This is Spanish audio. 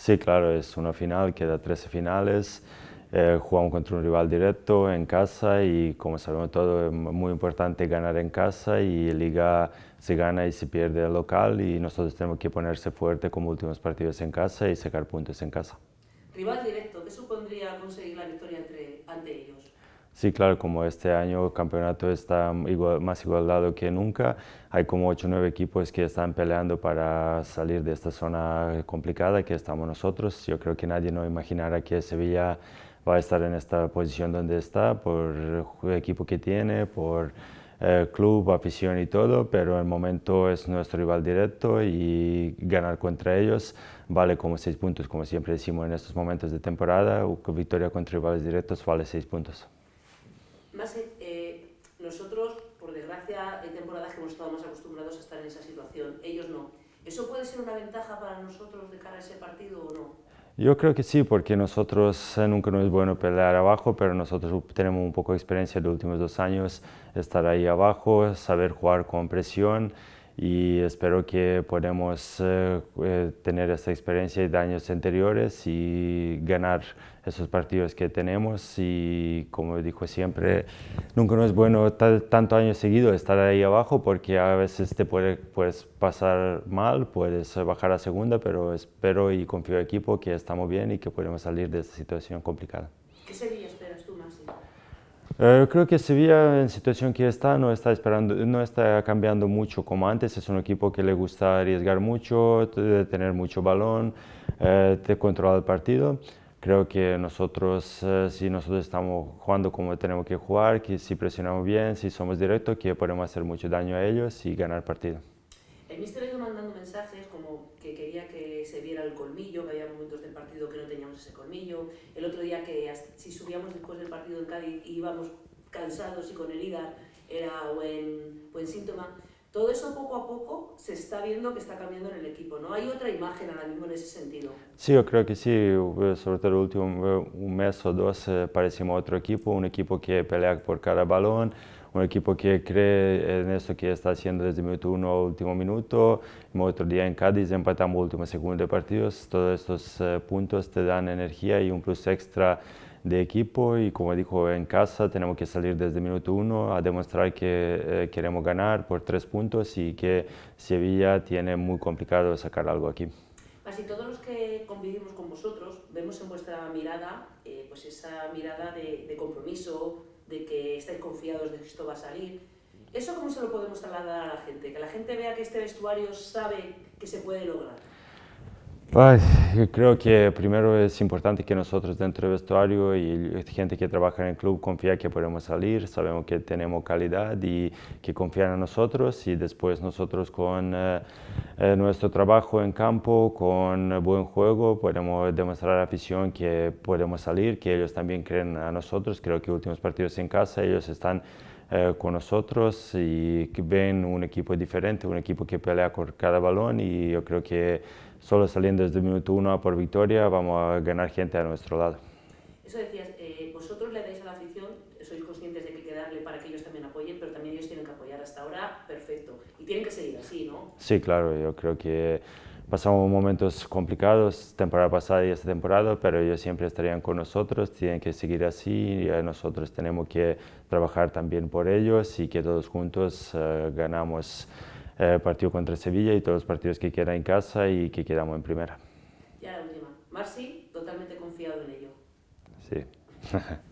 Sí, claro, es una final, queda 13 finales, jugamos contra un rival directo en casa y como sabemos todo es muy importante ganar en casa y Liga se gana y se pierde el local y nosotros tenemos que ponerse fuerte como últimos partidos en casa y sacar puntos en casa. Rival directo, ¿qué supondría conseguir la victoria ante ellos? Sí, claro, como este año el campeonato está más igualado que nunca, hay como 8 o 9 equipos que están peleando para salir de esta zona complicada que estamos nosotros. Yo creo que nadie no imaginará que Sevilla va a estar en esta posición donde está, por el equipo que tiene, por club, afición y todo, pero el momento es nuestro rival directo y ganar contra ellos vale como 6 puntos, como siempre decimos en estos momentos de temporada, victoria contra rivales directos vale 6 puntos. Más, nosotros, por desgracia, hay temporadas que hemos estado más acostumbrados a estar en esa situación, ellos no. ¿Eso puede ser una ventaja para nosotros de cara a ese partido o no? Yo creo que sí, porque nosotros nunca no es bueno pelear abajo, pero nosotros tenemos un poco de experiencia de los últimos 2 años, estar ahí abajo, saber jugar con presión y espero que podamos tener esta experiencia de años anteriores y ganar esos partidos que tenemos y como digo siempre, nunca no es bueno tanto año seguido estar ahí abajo porque a veces te puedes pasar mal, puedes bajar a segunda, pero espero y confío en el equipo que estamos bien y que podemos salir de esta situación complicada. ¿Qué sería, esperas tú, Máximo? Creo que Sevilla en situación que está no está cambiando mucho como antes, es un equipo que le gusta arriesgar mucho, tener mucho balón, controlar el partido. Creo que nosotros, si nosotros estamos jugando como tenemos que jugar, que si presionamos bien, si somos directos, que podemos hacer mucho daño a ellos y ganar partido. El míster ha ido mandando mensajes como que quería que se viera el colmillo, que había momentos del partido que no teníamos ese colmillo. El otro día que si subíamos después del partido en Cádiz y íbamos cansados y con heridas, era buen síntoma. Todo eso poco a poco se está viendo que está cambiando en el equipo, ¿no? ¿Hay otra imagen ahora mismo en ese sentido? Sí, yo creo que sí, sobre todo el último mes o 2 parecimos otro equipo, un equipo que pelea por cada balón, un equipo que cree en esto que está haciendo desde el minuto 1 al último minuto. El otro día en Cádiz empatamos el último segundo de partidos. Todos estos puntos te dan energía y un plus extra de equipo y como dijo en casa tenemos que salir desde el minuto 1 a demostrar que queremos ganar por 3 puntos y que Sevilla tiene muy complicado sacar algo aquí. Así todos los que convivimos con vosotros vemos en vuestra mirada pues esa mirada de compromiso, de que estáis confiados de que esto va a salir. ¿Eso cómo se lo podemos trasladar a la gente? Que la gente vea que este vestuario sabe que se puede lograr. Ay, yo creo que primero es importante que nosotros dentro del vestuario y gente que trabaja en el club confía que podemos salir, sabemos que tenemos calidad y que confían en nosotros y después nosotros con nuestro trabajo en campo, con buen juego, podemos demostrar a la afición que podemos salir, que ellos también creen a nosotros. Creo que últimos partidos en casa ellos están con nosotros y que ven un equipo diferente, un equipo que pelea por cada balón y yo creo que solo saliendo desde el minuto 1 por victoria vamos a ganar gente a nuestro lado. Eso decías, vosotros le dais a la afición, sois conscientes de que hay que darle para que ellos también apoyen, pero también ellos tienen que apoyar hasta ahora, perfecto, y tienen que seguir así, ¿no? Sí, claro, yo creo que pasamos momentos complicados, temporada pasada y esta temporada, pero ellos siempre estarían con nosotros, tienen que seguir así, y nosotros tenemos que trabajar también por ellos y que todos juntos ganamos partido contra Sevilla y todos los partidos que quedan en casa y que quedamos en primera. Ya la última. Marci, totalmente confiado en ello. Sí.